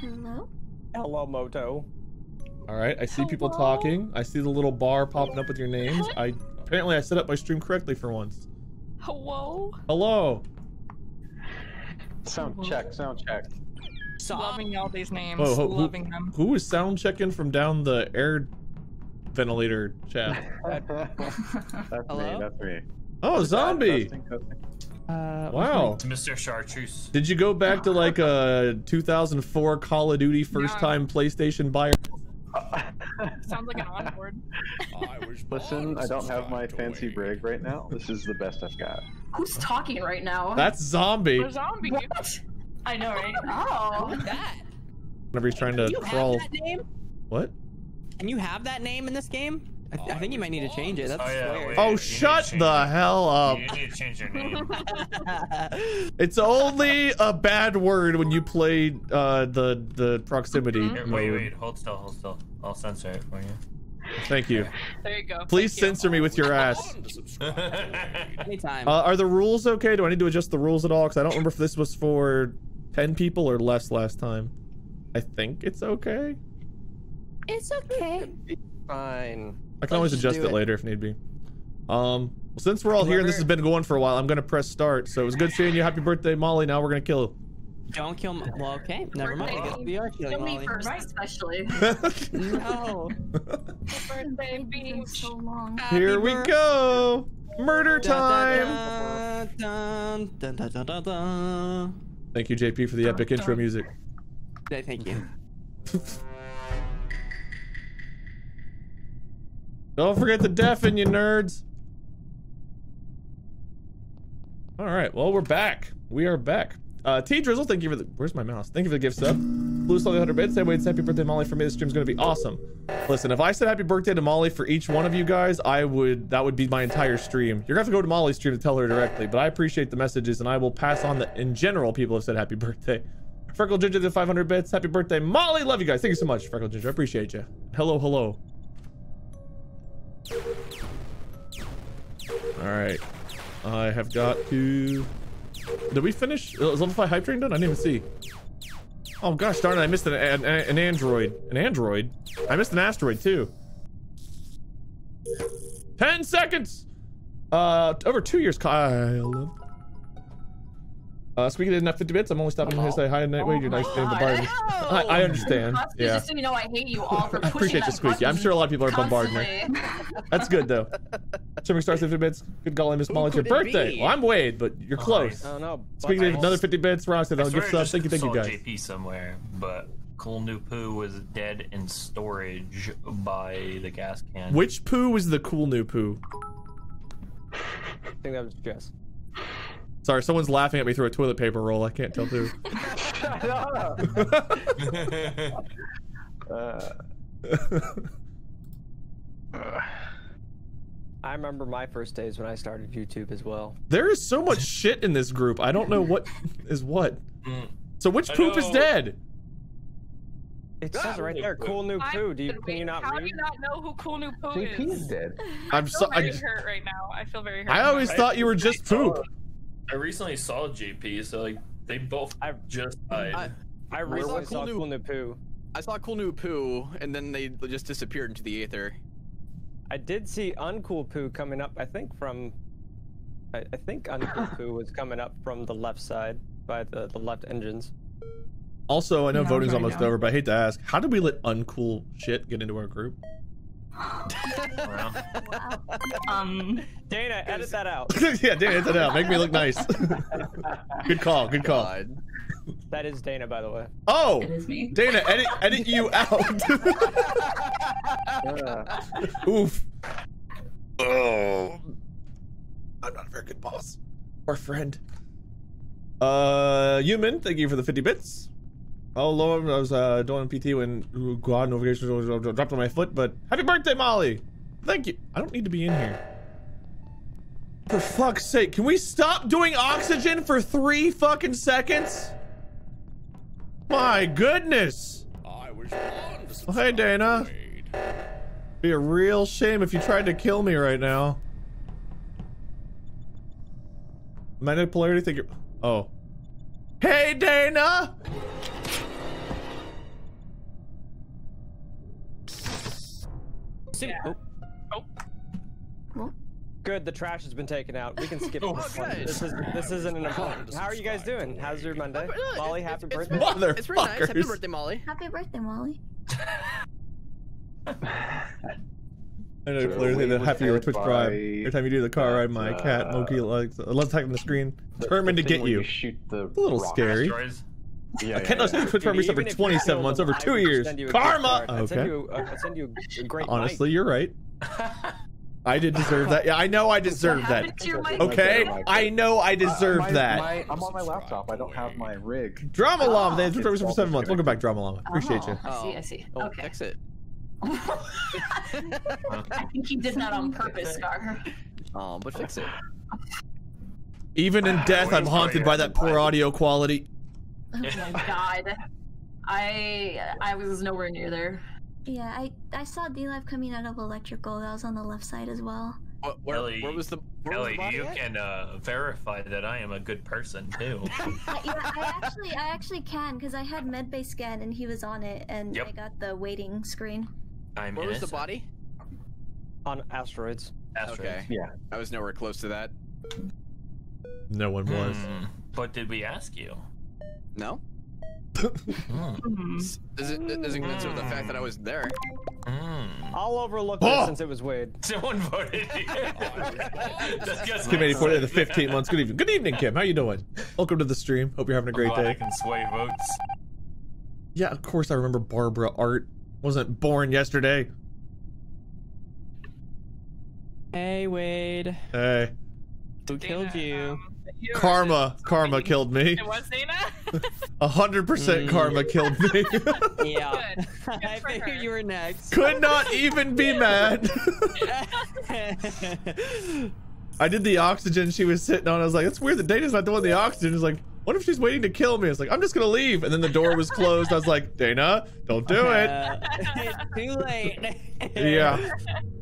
Hello? Hello, Moto. All right, I see people talking. I see the little bar popping up with your names. Apparently I set up my stream correctly for once. Hello? Hello. Sound check, sound check. Loving all these names, loving them. Who is sound checking from down the air ventilator chat? That's me, that's me. Oh, Zombie! Wow. It's Mr. Chartreuse. Did you go back to like a 2004 Call of Duty first-time PlayStation buyer? Sounds like an onboard. Listen, I don't have my fancy brig right now. This is the best I've got. Who's talking right now? That's Zombie. We're Zombie. What? I know, right? Oh, look at that. Whenever he's trying to crawl. Have that name? What? And you have that name in this game? I think you might need to change it. That's weird. Oh, shut the hell up. You need to change your name. It's only a bad word when you play the proximity. Here, wait, hold still. I'll censor it for you. Thank you. There you go. Please censor me with your ass. Anytime. Are the rules okay? Do I need to adjust the rules at all? Because I don't remember if this was for 10 people or less last time. I think it's okay. It's okay. Fine. I can always adjust it later if need be. Well, since we're all here and this has been going for a while, I'm gonna press start. So it was good seeing you. Happy birthday, Molly. Now we're gonna kill him. Don't kill Molly. Well, okay, never mind. I guess we are killing Molly. Kill me first, especially. No. Birthday being so long. Here we go. Murder time. Dun, dun, dun, dun, dun, dun, dun. Thank you, JP, for the epic intro music. Yeah, thank you. Don't forget to deafen, you nerds. All right, well, we're back. We are back. T-Drizzle, thank you for the... Where's my mouse? Thank you for the gift sub. Blue Slowly 100 bits. Hey, Wade, happy birthday, Molly. For me, this stream's going to be awesome. Listen, if I said happy birthday to Molly for each one of you guys, I would... That would be my entire stream. You're going to have to go to Molly's stream to tell her directly, but I appreciate the messages, and I will pass on that in general people have said happy birthday. Freckle Ginger, the 500 bits. Happy birthday, Molly. Love you guys. Thank you so much, Freckle Ginger. I appreciate you. Hello, hello. All right, I have got to... Did we finish? Is level 5 hype train done? I didn't even see. Oh gosh darn it, I missed an android. An android? I missed an asteroid too. 10 seconds! Over 2 years, Kyle. Squeaky didn't have 50 bits. I'm only stopping here to say hi and night. Wait, you're nice in the bar. I understand. Yeah. Just so you know, I hate you all for pushing. I appreciate you, Squeaky. I'm sure a lot of people are bombarding me. That's good though. Trimming stars 50 bits. Good golly, Miss Molly, it's your birthday. Well, I'm Wade, but you're close. Oh, no, Squeaky did another 50 bits. Ross did. I'll give stuff. Thank you, guys. JP somewhere, but Cool New Poo was dead in storage by the gas can. Which poo was the Cool New Poo? I think that was Jess. Sorry, someone's laughing at me through a toilet paper roll. I can't tell who. I remember my first days when I started YouTube as well. There is so much shit in this group. I don't know what is what. So which poop is dead? It says right there, Cool New Poo. How do you not know who Cool New Poo is? JP is dead. I'm so hurt right now. I feel very hurt. I always thought you were just poop. I recently saw JP, so like they both just died. I recently saw Cool New Poo. I saw Cool New Poo, and then they just disappeared into the aether. I did see Uncool Poo coming up. I think from, I think Uncool Poo was coming up from the left side by the left engines. Also, I know voting's almost over, but I hate to ask, how did we let uncool shit get into our group? Dana, edit that out. Yeah, Dana, edit that out. Make me look nice. Good call. Good call. God. That is Dana, by the way. Oh, it is me. Dana, edit you out. Oof. Oh, I'm not a very good boss or friend. Human, thank you for the 50 bits. Oh Lord, I was doing PT when God notifications dropped on my foot, but happy birthday, Molly! Thank you. I don't need to be in here. For fuck's sake, can we stop doing oxygen for 3 fucking seconds? My goodness! I was well, hey Dana. It'd be a real shame if you tried to kill me right now. Magnetic polarity, think you're... Oh. Hey Dana! City. Yeah. Oh. Oh. Good, the trash has been taken out. We can skip this. This isn't an important. How are you guys doing? How's your Monday? Molly, happy birthday. It's really nice. Happy birthday, Molly. Happy birthday, Molly. I know, literally the happier Twitch Prime. Every time you do the car ride, my cat Moki likes. I love attacking the screen. Determined to get you. Shoot the a little scary. Yeah, I can't listen to Twitch Prime for 27 months, over 2 years. Karma! Okay. Honestly, you're right. I did deserve that. Yeah, I know I deserve that. Okay? I know I deserve that. I'm on my laptop. I don't have my rig. Drama Llama, they had Twitch Prime for 7 months. Welcome back, Drama Llama. Appreciate you. I see, I see. Okay. Fix it. I think he did that on purpose, Gar. But fix it. Even in death, I'm haunted by that poor audio quality. Oh my god. I was nowhere near there. Yeah, I saw D-Live coming out of electrical. That was on the left side as well. Ellie, Ellie, you can verify that I am a good person too. Yeah, I actually can, because I had medbay scan and he was on it, and I got the waiting screen. Where was the body? On asteroids. Okay. Yeah. I was nowhere close to that. No one was. But did we ask you? No. Does it consider the fact that I was there? I'll overlook that since it was Wade. Someone voted here. Kim 84 in the 15 months. Good evening. Good evening, Kim. How you doing? Welcome to the stream. Hope you're having a great day. I can sway votes. Yeah, of course I remember Barbara Art. Wasn't born yesterday. Hey, Wade. Hey. Who killed you? Karma killed me. It was Dana? 100% karma killed me. Yeah. Good I figured you were next. Could not even be mad. I did the oxygen she was sitting on. I was like, it's weird that Dana's not the one with the oxygen. It's like, what if she's waiting to kill me? I was like, I'm just gonna leave. And then the door was closed. I was like, Dana, don't do it. It's too late. Yeah.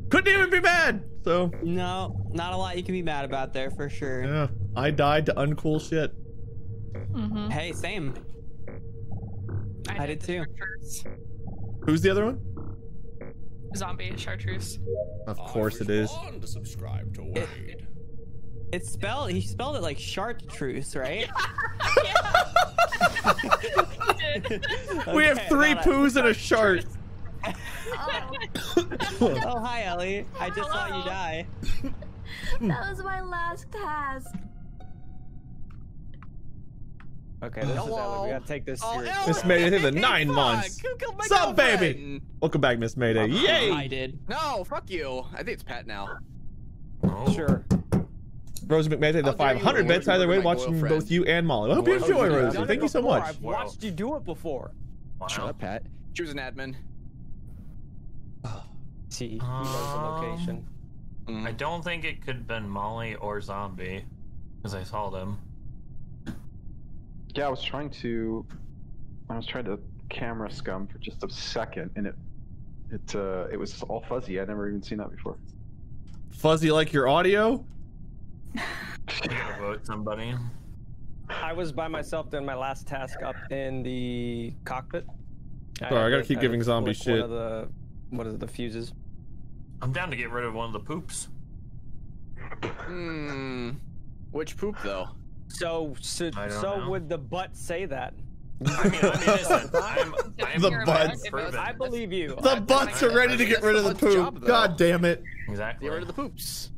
Couldn't even be mad. So no, not a lot you can be mad about there for sure. Yeah, I died to uncool shit. Hey, same. I did too. Chartreuse. Who's the other one? Zombie Chartreuse. Of course it is. To subscribe to Wade. It's spelled. He spelled it like Chartreuse, right? Okay, we have three poos and a chart. Oh, hi, Ellie. I just saw you die. That was my last task. Okay, this is Ellie. We gotta take this seriously. Miss Mayday the 9 months. What's up, baby? Welcome back, Miss Mayday. Yay! I did. No, fuck you. I think it's Pat now. Sure. Rosie McMahon, the 500 bits. Either way, watching both you and Molly. I hope you enjoy, Rosie. Thank you so much. I've watched you do it before. Shut up, Pat. She was an admin. See, location. I don't think it could have been Molly or Zombie, because I saw them. Yeah, I was trying to camera scum for just a second, and it was all fuzzy. I'd never even seen that before. Fuzzy like your audio? I gotta vote somebody. I was by myself doing my last task up in the cockpit. Sorry, I gotta keep giving Zombie shit. What is it, the fuses? I'm down to get rid of one of the poops. Which poop though? So would the butt say that? I mean listen, I'm the butts. I believe you. The butts are ready to get rid of the poop. Job, God damn it. Exactly. Get rid of the poops.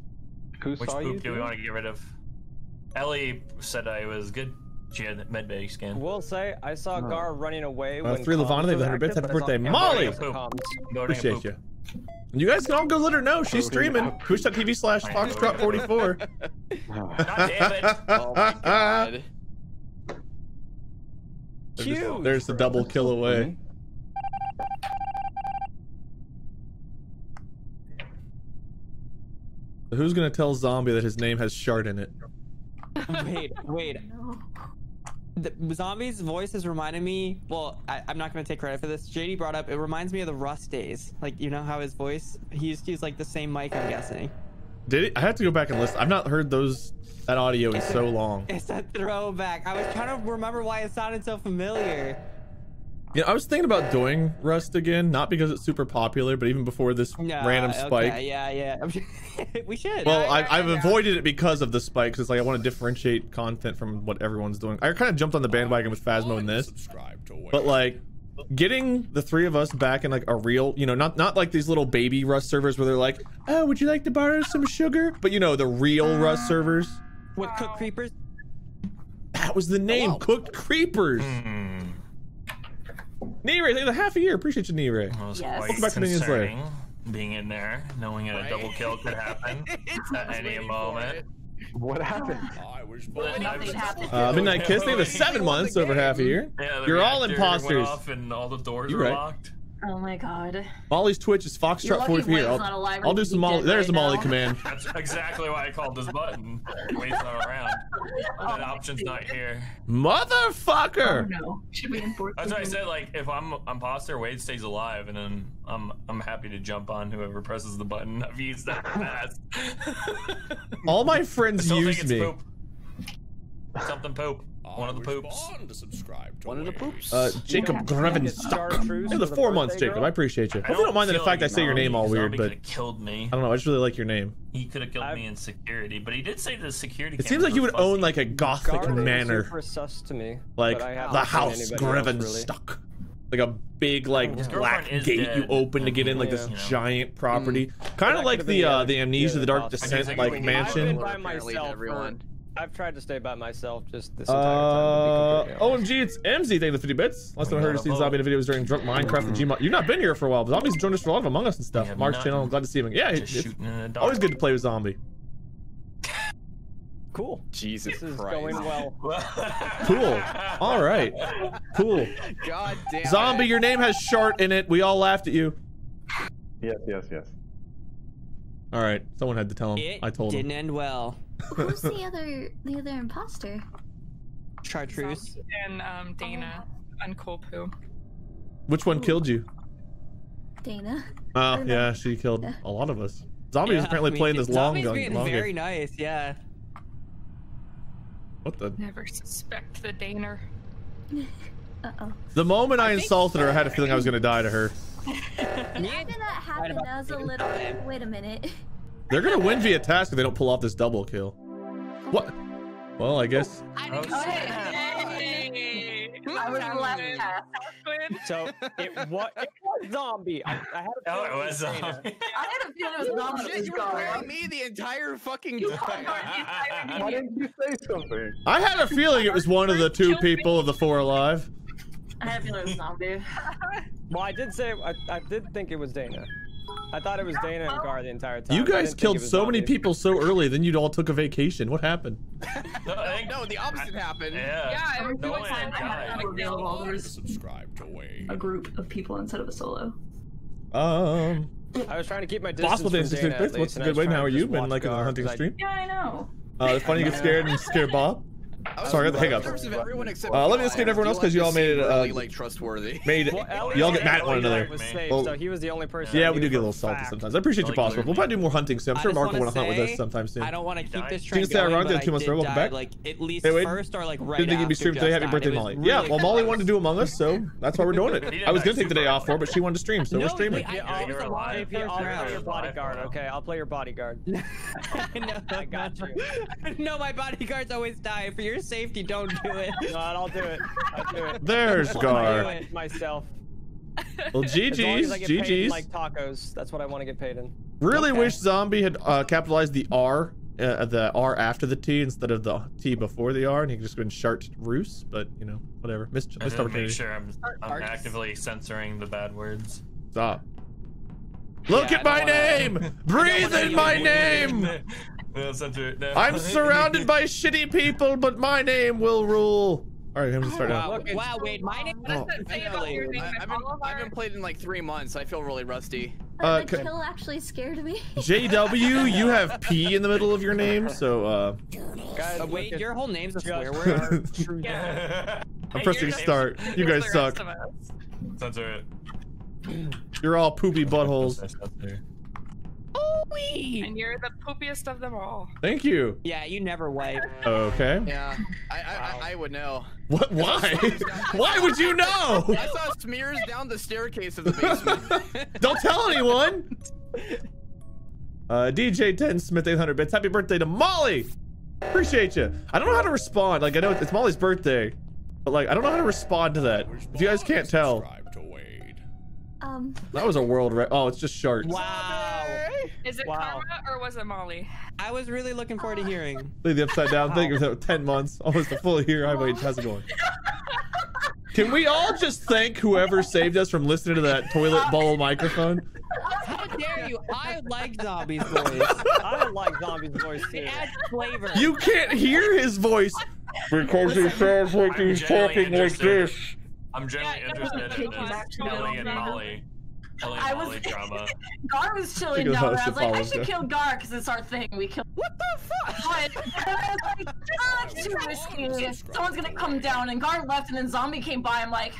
Which poop do we want to get rid of? Ellie said I was good. She had that medbay scan. We'll say I saw Gar running away. Three Levana, they've 100 bits. Happy birthday, Molly! Appreciate you. You guys can all go let her know she's streaming. Koosh.tv/Foxtrot44. God damn it! Oh my god. There's the double kill away. Who's gonna tell Zombie that his name has shard in it? Wait. The Zombie's voice is reminding me. Well, I'm not gonna take credit for this. JD brought up. It reminds me of the Rust days. Like, you know how his voice. He used to use like the same mic. I'm guessing. Did it? I have to go back and listen. I've not heard that audio in so long. It's a throwback. I was trying to remember why it sounded so familiar. You know, I was thinking about doing Rust again, not because it's super popular, but even before this random spike. Yeah. We should. Well, I've avoided it because of the spike, because like I want to differentiate content from what everyone's doing. I kind of jumped on the bandwagon with Phasmo and this, but like getting the three of us back in like a real, you know, not like these little baby Rust servers where they're like, oh, would you like to borrow some sugar? But you know, the real Rust servers. With Cooked Creepers? That was the name, Cooked Creepers. Mm. Knee-Ray, thank you for half a year. Appreciate you, Knee-Ray. Welcome back to Minions Lair. Being in there, knowing that a double kill could happen at any moment. What happened? Midnight Kiss, they have 7 months over half a year. Yeah, you're all imposters. And all the doors are locked. Oh my god. Molly's Twitch is Foxtrot44. I'll do some Molly. There's a Molly command. That's exactly why I called this button. Wade's not around. That option's not here. Motherfucker! Oh no. Should we enforce it? That's why I said, like, if I'm imposter, Wade stays alive, and then I'm happy to jump on whoever presses the button. I've used that fast. All my friends use me. Poop. Something poop. One of the poops. One of the poops. Jacob Grevenstuck. Hey, the 4 months, Jacob. I appreciate you. I hope you don't mind the fact I say your name all weird, but killed me. I don't know. I just really like your name. He could have killed me in security, but he did say the security. It seems like you would own like a gothic manor, like the house Grevenstuck, like a big like black gate you open to get in, like this giant property, kind of like the Amnesia, the Dark Descent like mansion. I've tried to stay by myself just this entire time. OMG, it's MZ. Thank you for 50 bits. Last time I heard or seen Zombie in a video was during Drunk Minecraft and Gmod. You've not been here for a while, but Zombie's joined us for a lot of Among Us and stuff. Mark's channel, I'm glad to see him. Yeah, it's always good to play with Zombie. Cool. Jesus Christ. This is going well. Cool. All right. Cool. God damn Zombie, your name has shart in it. We all laughed at you. Yes, yes, yes. All right. Someone had to tell him. I told him. It didn't end well. Who's the other imposter? Chartreuse and Dana and Colpoo. Which one killed you? Dana. Oh yeah, she killed a lot of us. Zombie was apparently playing this long gun. Very nice, yeah. What the? Never suspect the Daner. Uh-oh. The moment I insulted her, I had a feeling I was gonna die to her. How did that happen? That was a little. Wait a minute. They're gonna win via task if they don't pull off this double kill. What? Well, I guess. I was last task. So it was Zombie. I had a feeling it was Zombie. You were wearing me the entire fucking time. Why didn't you say something? I had a feeling it was one of the two people of the four alive. I had a feeling it was Zombie. Well, I did say I did think it was Dana. I thought it was Dana and Gar the entire time. You guys killed so many people so early, then you all took a vacation. What happened? No, the opposite happened. Yeah, it was one time I had a kill. There was a group of people instead of a solo. I was trying to keep my distance from Dana at least. What's good, Wade? How are you? Been like in the hunting stream? Yeah, I know. It's funny you get scared and scare Bob. Sorry, I got the hiccups. Let me escape everyone else because you all made it. Like trustworthy. Y'all get mad at one another. So he was the only person. Yeah, we do get a little salty sometimes. I appreciate you, possible. We'll probably do more hunting soon. I'm sure Mark will want to hunt with us sometime soon. I don't want to keep this train going, but I did die, like, at least first or like right after. Good thing you'd be streamed today. Happy birthday, Molly. Yeah, well, Molly wanted to do Among Us, so that's why we're doing it. I was gonna take the day off for, but she wanted to stream, so we're streaming. I'll play your bodyguard. Okay, I'll play your bodyguard. I got you. No, my bodyguards always die for your. Safety, don't do it. No, I'll do it. I'll do it. There's Gar. I'll do it myself. Well, GG's. GG's. Like tacos. That's what I want to get paid in. Really wish Zombie had capitalized the R after the T instead of the T before the R, and he could just go and Chartreuse. But you know, whatever. Missed opportunity. Make sure I'm actively censoring the bad words. Stop. Look at my name. Breathe in my name. I'm surrounded by shitty people, but my name will rule. All right, I'm gonna start out. Wow, Wade, my name doesn't say about your name. I've been played in like 3 months. I feel really rusty. The kill actually scared me. JW, you have P in the middle of your name, so guys, Wade, your whole name's a swear word. I'm pressing start. You guys suck. That's all right. You're all poopy buttholes. Oh, Wee! And you're the poopiest of them all. Thank you. Yeah, you never wipe. Okay. Yeah, I would know. What? Why? Why would you know? I saw smears down the staircase of the basement. Don't tell anyone. DJ 10 Smith 800 bits. Happy birthday to Molly. Appreciate you. I don't know how to respond. Like I know it's Molly's birthday, but like I don't know how to respond to that. If you guys can't tell. That was a world record. Oh, it's just sharks. Wow. Is it karma or was it Molly? I was really looking forward to hearing. The upside down thing was 10 months, almost a full year. I wait, how's it going? Can we all just thank whoever saved us from listening to that toilet bowl microphone? How dare you? I like Zombie's voice. I like Zombie's voice too. It adds flavor. You can't hear his voice because he sounds like he's talking like this. I'm generally interested in this Ellie and Molly. Ellie and Molly drama. Gar was chilling down there. I was like, I should kill Gar because it's our thing. We kill. What the fuck? But I was like, ah, it's too risky. Someone's gonna come down. And Gar left, and then Zombie came by. I'm like,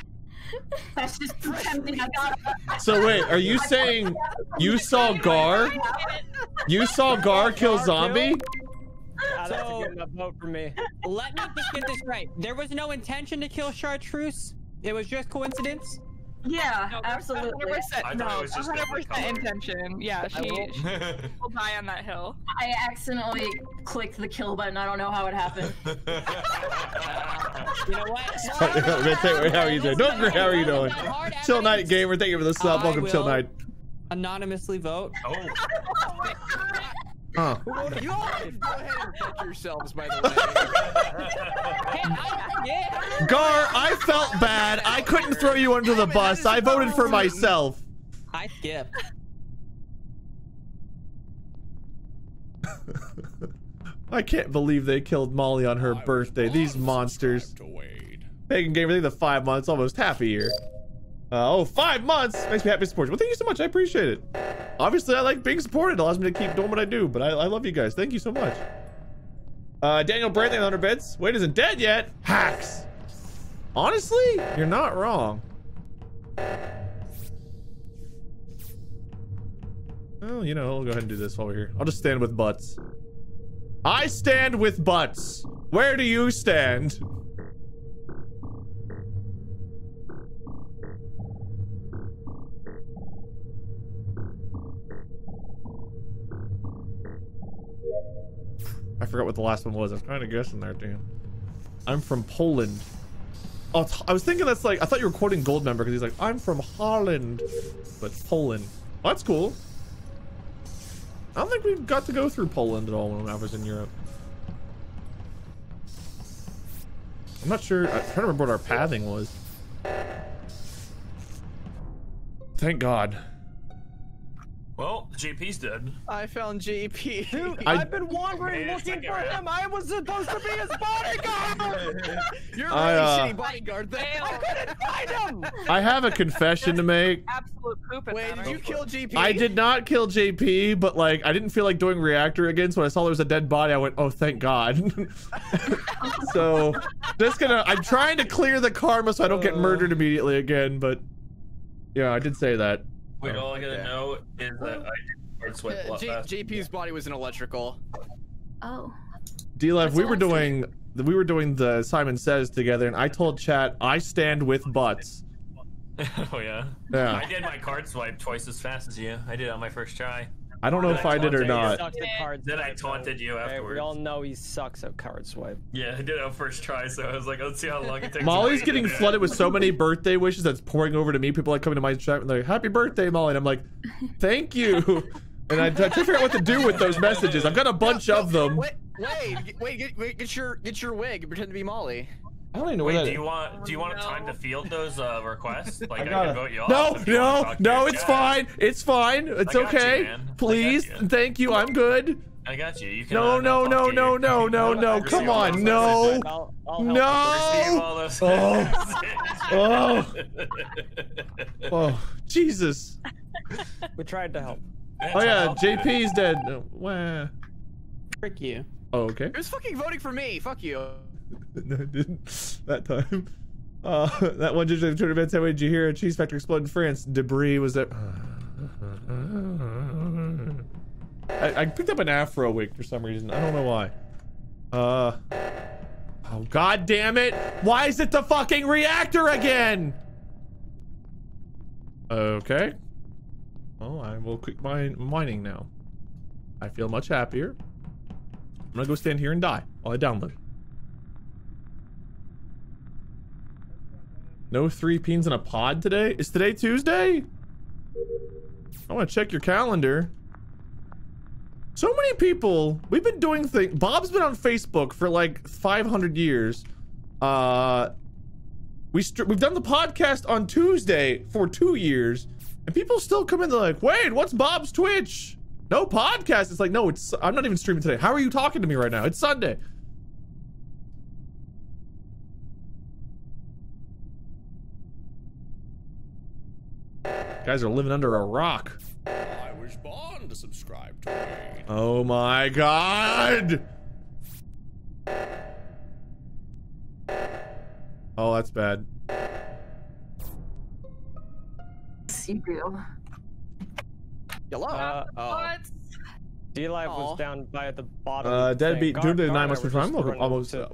that's just tempting. I got it. So wait, are you saying you saw Gar? You saw Gar kill Zombie? So that's a good vote for me. Let me just get this right. There was no intention to kill Chartreuse. It was just coincidence? Yeah, no, absolutely. 100%. No, 100% intention. Yeah, she will die on that hill. I accidentally clicked the kill button. I don't know how it happened. You know what? How are you doing? Don't how are you doing? Chill Night Gamer, thank you for the sub. Welcome, Chill Night. Anonymously vote. Oh. Huh. You all should go ahead and fuck yourselves, by the way. Gar, I felt bad. I couldn't throw you under the bus. I voted for myself. I skip. I can't believe they killed Molly on her birthday. These monsters. Megan gave me the 5 months, almost half a year. Oh, 5 months! Makes me happy to support you. Well, thank you so much. I appreciate it. Obviously, I like being supported. It allows me to keep doing what I do, but I love you guys. Thank you so much. Daniel Brandon, 100 bits. Wade isn't dead yet. Hacks! Honestly, you're not wrong. Well, you know, I'll go ahead and do this while we're here. I'll just stand with butts. I stand with butts. Where do you stand? I forgot what the last one was. I was kind of guessing there, dude. I'm from Poland. Oh, I was thinking that's like, I thought you were quoting Goldmember because he's like, I'm from Holland, but Poland. Well, that's cool. I don't think we got to go through Poland at all when I was in Europe. I'm not sure. I'm trying to remember what our pathing was. Thank God. Well, JP's dead. I found JP. Dude, I've been wandering looking for him. I was supposed to be his bodyguard. You're a really shitty bodyguard. I couldn't find him. I have a confession to make. Absolute poop. Wait, did you kill JP? I did not kill JP, but like I didn't feel like doing reactor again. So when I saw there was a dead body, I went, "Oh, thank God." So just gonna. I'm trying to clear the karma so I don't get murdered immediately again. But yeah, I did say that. Wait, all I gotta know is that I did sweat JP's body was in electrical. Oh. D-Live, we were doing the Simon Says together, and I told chat I stand with butts. Oh yeah. Yeah. I did my card swipe twice as fast as you. I did on my first try. I don't know if I did or not. Then I taunted you afterwards. We all know he sucks at card swipe. Yeah, I did on first try, so I was like, let's see how long it takes. Molly's getting flooded with so many birthday wishes that's pouring over to me. People like coming to my chat and they're like, happy birthday, Molly. And I'm like, thank you. And I try to figure out what to do with those messages. I've got a bunch of them. Wait, get your wig and pretend to be Molly. I don't even know what that is. Do you want time to field those requests? Like I can vote you off. No, it's fine. It's fine. It's okay. You, please, you. Thank you. I'm good. I got you. You can no. Come on, no. No. Oh, Jesus. We tried to help. Oh yeah, JP's dead. Wow. Frick you. Oh, okay. Who's fucking voting for me? Fuck you. No, it didn't that time. That one just turned events. How did you hear a cheese factory explode in France? Debris was there. I picked up an afro wig for some reason. I don't know why. Oh, god damn it! Why is it the fucking reactor again? Okay. Oh, I will quit mining now. I feel much happier. I'm gonna go stand here and die while I download it. No three peens in a pod today? Is today Tuesday? I want to check your calendar. So many people. We've been doing things. Bob's been on Facebook for like 500 years. We've done the podcast on Tuesday for 2 years, and people still come in. They're like, "Wait, what's Bob's Twitch? No podcast." It's like, no, it's. I'm not even streaming today. How are you talking to me right now? It's Sunday. Guys are living under a rock. I was born to subscribe to Wade. Oh my god! Oh, that's bad. You do. Hello. D-Live was down by at the bottom. Deadbeat Doomsday 9 must be prime. Almost a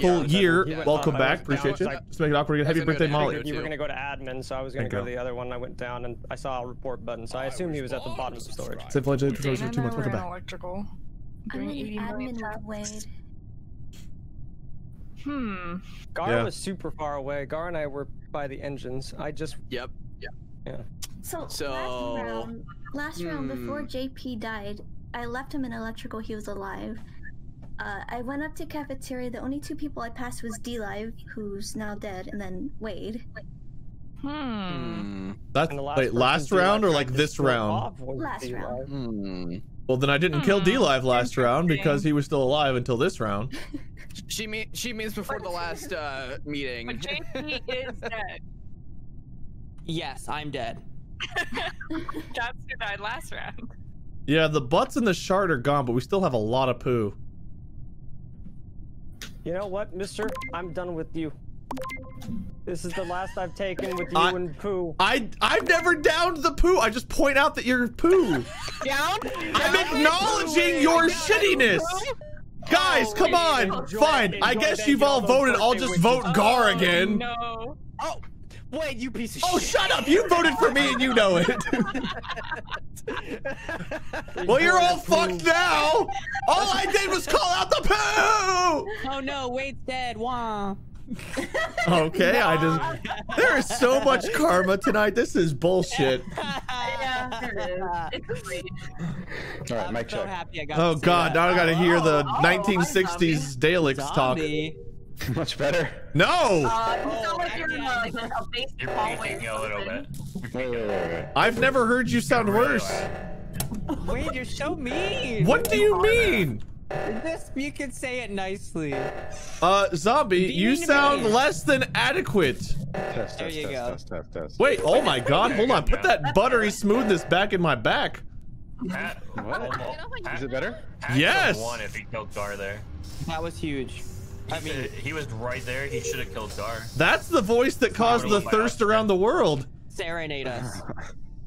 full year. Yeah. Welcome back. Appreciate you. Just make it awkward again. Happy birthday, Molly. You were going to go to admin, so I was going to go to the other one. I went down and I saw a report button, so I assumed he was at the bottom of the storage. Safe Legend, Controls for 2 months. Welcome back. I'm in admin with Wade. Hmm. Gar was super far away. Gar and I were by the engines. I just. Yep. Yeah. So last round before JP died, I left him in electrical. He was alive. I went up to cafeteria. The only two people I passed was D-Live, who's now dead, and then Wade. Hmm. That's last round or like this round? Last round. Hmm. Well, then I didn't kill D-Live last round because he was still alive until this round. she means before the last meeting. But JP is dead. Yes, I'm dead. That's who died last round. Yeah, the butts and the shard are gone, but we still have a lot of poo. You know what, mister? I'm done with you. This is the last I've taken with you and poo. I've never downed the poo. I just point out that you're poo. Down? I'm acknowledging your shittiness. Guys, come on. Fine. I guess you've all voted. I'll just vote Gar again. No. Oh. Wait, you piece of shit. Oh, shut up! You voted for me and you know it. Well, you're all fucked now! All I did was call out the poo! Oh no, Wade's dead, wah. Okay, no. There is so much karma tonight. This is bullshit. Yeah, it is. All right, mic check. So happy I got oh god, now I gotta hear the 1960s Daleks talk. Much better. No! You're breaking a little bit. Wait. I've never heard you sound worse. Wait, you're so mean. What do you mean? This, you can say it nicely. Zombie, you sound less than adequate. Test, there you go. Wait, oh my god, hold on. Put that buttery smoothness back in my back. Pat, is it better? Yes! One if he killed Gar there. That was huge. I mean, he was right there. He should have killed Gar. That's the voice that caused the thirst around the world. Serenade us.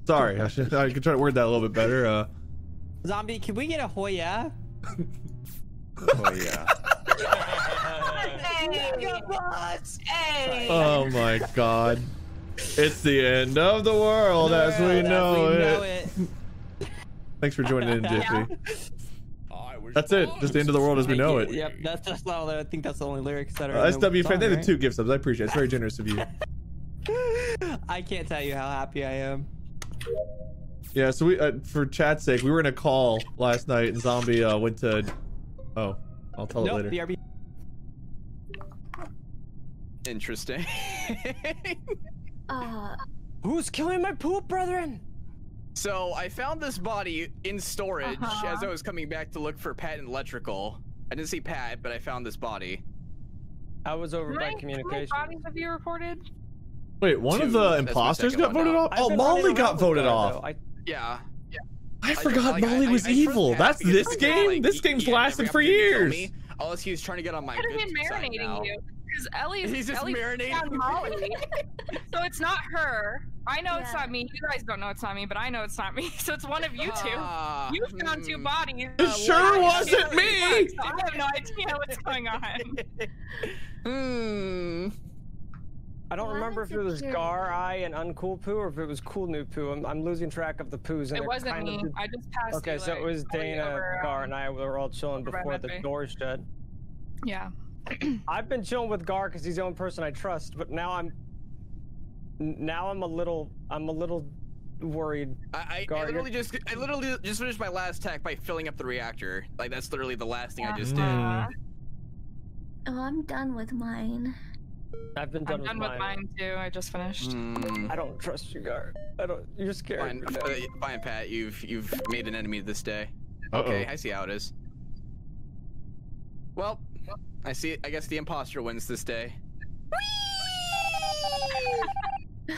Sorry, I could try to word that a little bit better. Zombie, can we get a Hoya? Hoya. Oh my god. It's the end of the world as we know it. Thanks for joining in, Jiffy. That's it. Just the end of the world as we know it. Yep, that's all. I think that's the only lyrics that are. SW fan, they did 2 gift subs. I appreciate it. It's very generous of you. I can't tell you how happy I am. Yeah, so we for chat's sake, we were in a call last night, and Zombie went to. Oh, I'll tell it later. BRB. Interesting. Who's killing my poop, brethren? So I found this body in storage as I was coming back to look for Pat and electrical. I didn't see Pat, but I found this body. I was over by communication. How many bodies have you reported? Wait, one of the imposters got voted off? Oh, Molly got voted off. Yeah. I forgot Molly was evil. That's this game? This game's lasted for years. Unless he was trying to get on my good side now. because Ellie's marinating Molly. So it's not her. I know it's not me. You guys don't know it's not me, but I know it's not me. So it's one of you two. You found two bodies. It sure wasn't me. So I have no idea what's going on. I don't remember if it was Gar I and Uncool Poo or if it was Cool New Poo. I'm losing track of the poos. And it wasn't me. I just passed. Okay, so it was Dana, Gar, and I were all chilling before the door shut. Yeah. I've been chilling with Gar because he's the only person I trust, but now I'm a little worried. I literally just finished my last attack by filling up the reactor. Like that's literally the last thing I just did. Oh, I'm done with mine. I'm done with mine too. I just finished. I don't trust you, Gar. You're scared. Fine, Pat. You've made an enemy this day. Okay, I see how it is. Well, I see. I guess the imposter wins this day. Whee!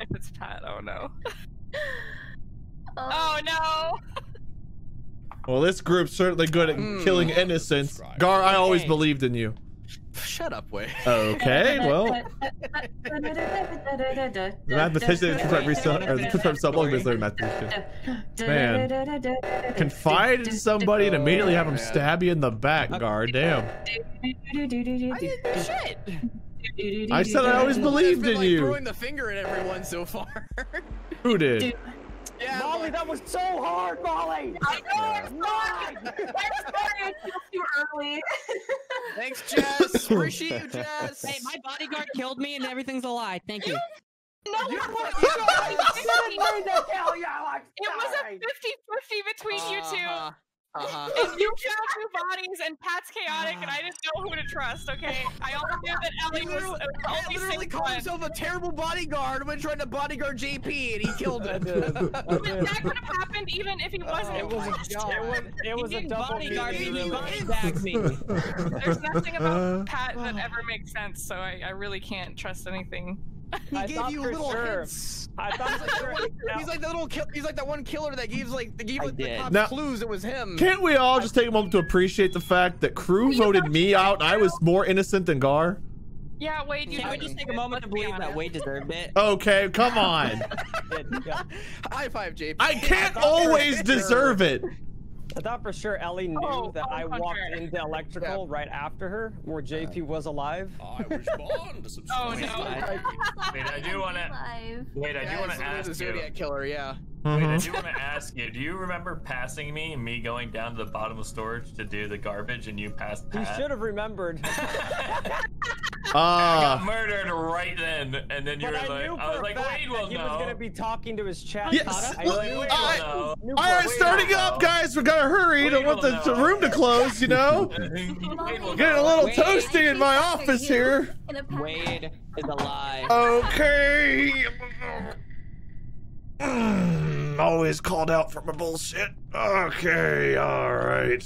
If it's Pat, oh no. Oh no. Well, this group's certainly good at killing innocents. Gar, I always believed in you. Shut up, Wade. Okay, well. Mathematician Man. Confide in somebody and immediately have them stab you in the back, Gar. Damn. Shit. I said I always believed in you. Throwing the finger at everyone so far. Who did? Yeah, Molly, that was so hard, Molly! I know, I'm sorry, I killed you early. Thanks, Jess. Appreciate you, Jess. Hey, my bodyguard killed me and everything's a lie. Thank you. No, you didn't mean to kill you. It was a 50-50 between you two. And you found two bodies and Pat's chaotic and I didn't know who to trust, okay? I only knew that Ellie literally called himself a terrible bodyguard when trying to bodyguard JP and he killed him. That could have happened even if he wasn't. It was a double bodyguard. He There's nothing about Pat that ever makes sense, so I really can't trust anything. He gave you little hints. I thought he's like that one killer that gives like the cops clues. It was him. Can't we all just take a moment to appreciate the fact that crew voted me out and I was more innocent than Gar? Yeah, Wade, you just take a moment to believe that Wade deserved it. Okay, come on. High five, JP. I can't always deserve it. I thought for sure Ellie knew that I walked into electrical right after her, where JP was alive. I was born to subscribe. Wait, I do want to ask you. Zodiac killer, yeah. Wait, I do want to ask you. Do you remember passing me and me going down to the bottom of storage to do the garbage, and you passed Pat? You should have remembered. I got murdered right then, and then you were like, I was like, Wade will know. He was gonna be talking to his chat. Yes. All right, starting up, guys. We gotta hurry. Don't want the room to close, you know. Getting a little toasty in my office here. Wade is alive. Okay. Always called out for my bullshit. Okay, all right.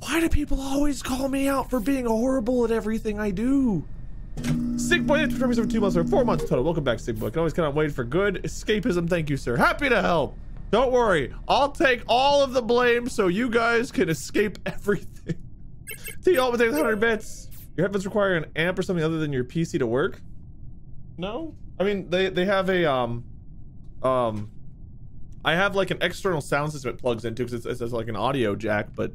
Why do people always call me out for being horrible at everything I do? Sick boy, thanks for me for 2 months or 4 months total. Welcome back, sick boy. I can always count on Wade for good escapism. Thank you, sir. Happy to help. Don't worry. I'll take all of the blame so you guys can escape everything. See y'all with 800 bits. Your headphones require an amp or something other than your PC to work? No? I mean, they have a, I have like an external sound system it plugs into because it's like an audio jack, but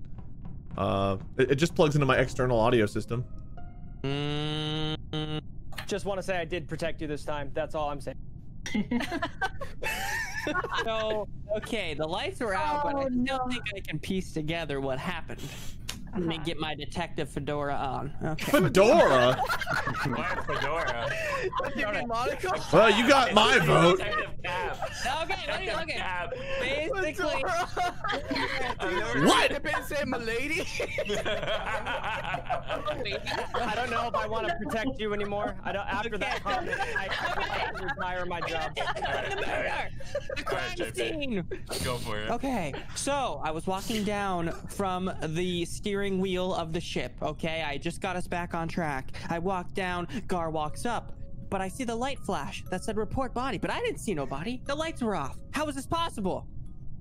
it just plugs into my external audio system. Just want to say I did protect you this time. That's all I'm saying. So, okay, the lights were out, but I don't think I can piece together what happened. Let me get my detective fedora on. Okay. Fedora? Why fedora? Well, you got my vote. Okay. Basically. What? Milady? I don't know if I want to protect you anymore. I don't. After that comment, I retire my job. The crime scene. Go for it. Okay. So I was walking down from the steering wheel of the ship. Okay, I just got us back on track. I walk down, Gar walks up, but I see the light flash that said report body, but I didn't see nobody. The lights were off. How is this possible?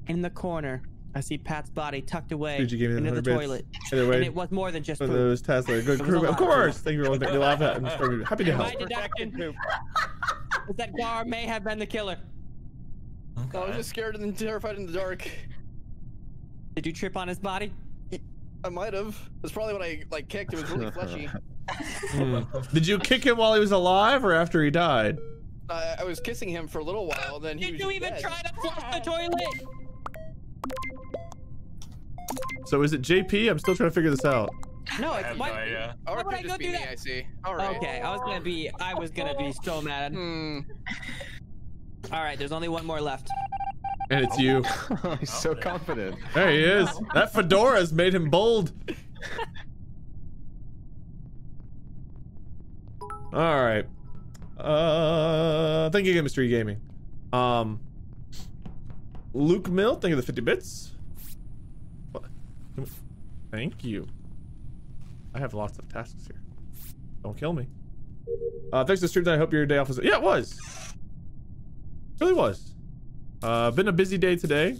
In the corner I see Pat's body tucked away into the toilet. Anyway, and it was more than just for those tests. Like, good crew, of course. Thank you for everyone. Laugh at. I'm happy to help. My deduction is that Gar may have been the killer. Okay. I was just scared and terrified in the dark. Did you trip on his body? I might have. That's probably what I like kicked. It was really fleshy. Did you kick him while he was alive or after he died? I was kissing him for a little while, then he was dead. Did you even try to flush the toilet? So is it JP? I'm still trying to figure this out. No, it's my. Or it could just be me, I see. All right. Okay, I was gonna be so mad. All right, there's only one more left. And it's you. He's so confident. There he is. That fedora's made him bold. All right. Thank you again, Mystery Gaming. Luke Mill, thank you for the 50 bits. Thank you. I have lots of tasks here. Don't kill me. Thanks to the stream. I hope your day off was. Yeah, it was. It really was. Been a busy day today.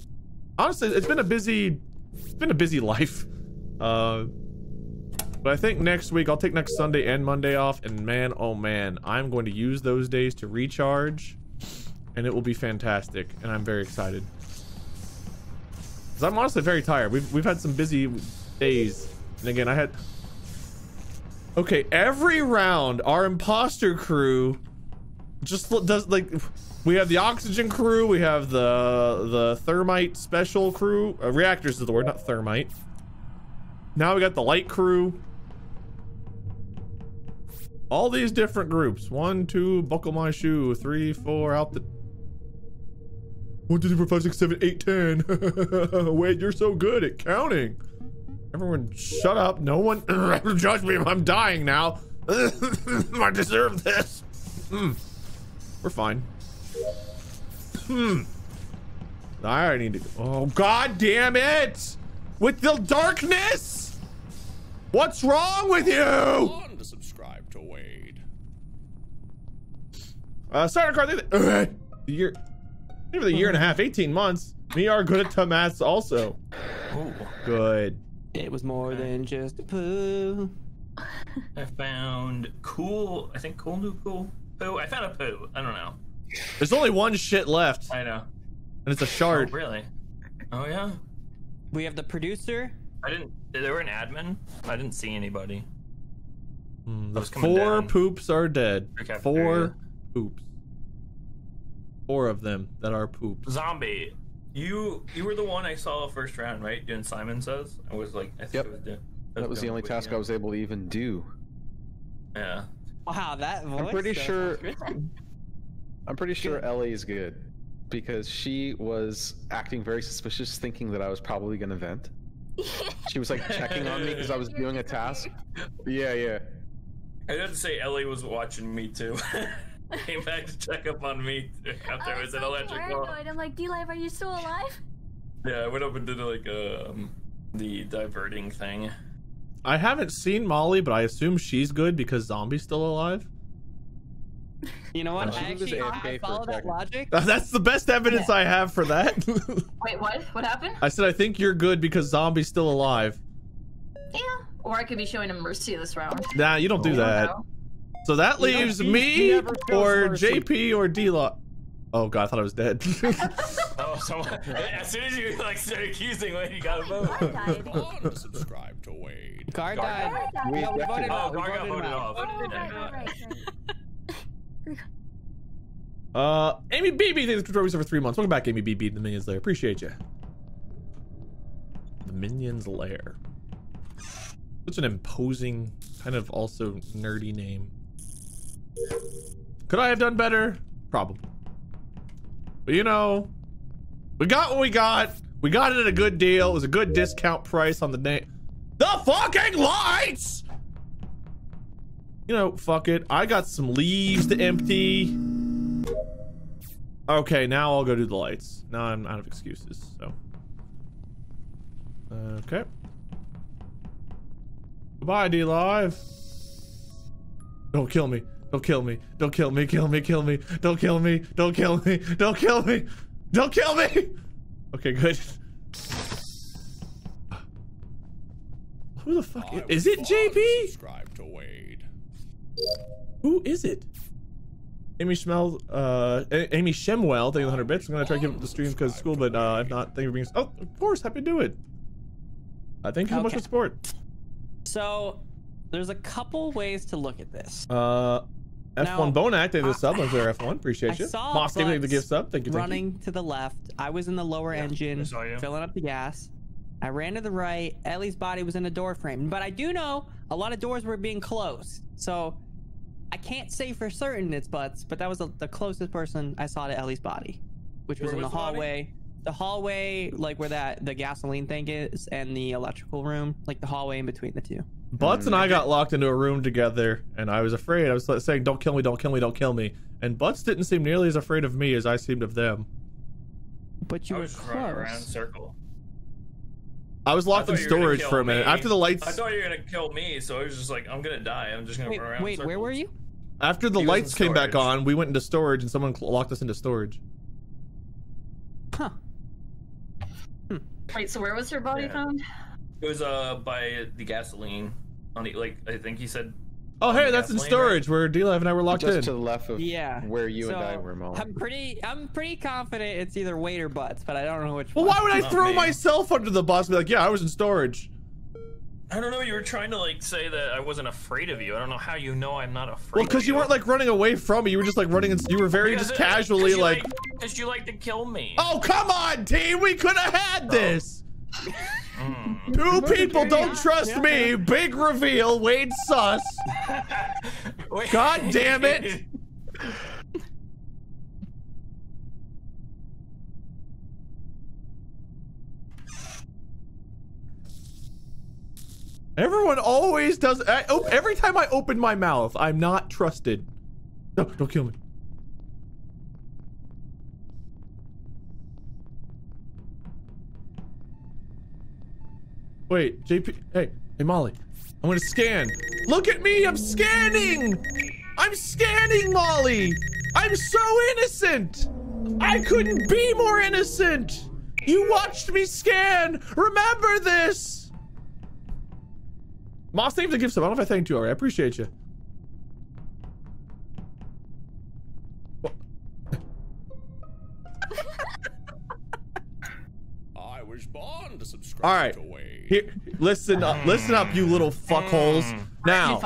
Honestly, it's been a busy life. But I think next week, I'll take next Sunday and Monday off, and man, oh man, I'm going to use those days to recharge, and it will be fantastic, and I'm very excited. Because I'm honestly very tired. We've had some busy days, and again, I had... Okay, every round, our imposter crew just does, like, we have the oxygen crew, we have the thermite special crew, reactors is the word, not thermite. Now we got the light crew. All these different groups. 1, 2, buckle my shoe. 3, 4, out the. 1, 2, 3, 4, 5, 6, 7, 8, 10. Wait, you're so good at counting. Everyone, shut up. No one judge me. I'm dying now. I deserve this. We're fine. I already need to. Oh, god damn it! With the darkness? What's wrong with you? On to subscribe to Wade. Starter card. The year. Maybe the year and a half, 18 months. Me are good at tomats also. Oh, good. It was more than just a poo. I found cool. I think cool new cool poo. I found a poo. I don't know. There's only one shit left. I know. And it's a shard. Oh, really? Oh yeah. We have the producer. I didn't. There were an admin. I didn't see anybody. The four down. Poops are dead. Four poops. Four of them that are poops. Zombie, you were the one I saw first round, right? Doing Simon Says. I was like, I think yep. That was the only task I was able to even do. Yeah. Wow, that voice. I'm pretty sure Ellie is good. Because she was acting very suspicious, thinking that I was probably gonna vent. She was like checking on me because I was doing a task. Yeah. I'd have to say Ellie was watching me too. Came back to check up on me after I was an electric call. I'm like, D-Live, are you still alive? Yeah, I went up and did like the diverting thing. I haven't seen Molly, but I assume she's good because Zombie's still alive. You know what? I actually follow that logic. That's the best evidence I have for that. Wait, what? What happened? I said I think you're good because Zombie's still alive. Yeah, or I could be showing him mercy this round. Nah, you don't do that. Don't so that leaves me or mercy. JP or D-Law. Oh god, I thought I was dead. Oh, someone, as soon as you like start accusing Wade, you gotta vote. Died. Subscribe to Wade. Gar died. We voted off. Gar got voted off. Amy BB, thanks for joining us over 3 months. Welcome back, Amy BB, to the Minions Lair. Appreciate you. The Minions Lair. Such an imposing, kind of also nerdy name. Could I have done better? Probably. But you know, we got what we got. We got it at a good deal. It was a good discount price on the name. The fucking lights! You know, fuck it. I got some leaves to empty. Okay, now I'll go do the lights. Now I'm out of excuses, so. Okay. Goodbye, D-Live. Don't kill me. Don't kill me. Don't kill me. Kill me. Kill me. Don't kill me. Don't kill me. Don't kill me. Don't kill me. Okay, good. Who the fuck is it? JP? Subscribe to Wade. Who is it? Amy Schmel, Amy Shemwell, thank you 100 bits. I'm gonna try to give up the stream because school, but if not, thank you for being. Oh, of course, happy to do it. Thank you so much for support. So, there's a couple ways to look at this. F1 Bonac, they did a sub. I'm sorry, F1. Appreciate you. Moss gave me the gift sub. Thank you. Running to the left. I was in the lower engine, filling up the gas. I ran to the right. Ellie's body was in a door frame, but I do know a lot of doors were being closed, so I can't say for certain it's Butts, but that was the closest person I saw to Ellie's body, which was in the hallway. The hallway, like where that the gasoline thing is, and the electrical room, like the hallway in between the two. Butts and I got locked into a room together, and I was afraid. I was saying, "Don't kill me, don't kill me, don't kill me." And Butts didn't seem nearly as afraid of me as I seemed of them. But you were close. Around circle. I was locked in storage for a minute. After the lights, I thought you were gonna kill me, so I was just like, I'm gonna die. I'm just gonna run around. Wait, where were you? After the lights came back on, we went into storage, and someone locked us into storage. Huh. Hmm. Wait, so where was her body found? It was by the gasoline. On the I think he said. Oh hey, that's in storage where D-Live and I were locked in. Just to the left of where you and I were, Molly. I'm pretty confident it's either Wade or Butts, but I don't know which one. Well, why would I throw myself under the bus and be like, yeah, I was in storage? I don't know, you were trying to like say that I wasn't afraid of you. I don't know how you know I'm not afraid of you. Well, because you weren't like running away from me, you were just like running and you were very just casually like. Because you like to kill me. Oh, come on, team, we could have had this. Two people don't trust me. Big reveal. Wade sus. God damn it. Everyone always does. Every time I open my mouth, I'm not trusted. No, don't kill me. Wait, JP, hey Molly, I'm gonna scan. Look at me, I'm scanning! I'm scanning, Molly! I'm so innocent! I couldn't be more innocent! You watched me scan! Remember this! Moss, thank you for the gift sub. I don't know if I thanked you already. I appreciate you. I was born to subscribe to Wade. Here, listen up, you little fuckholes. Now,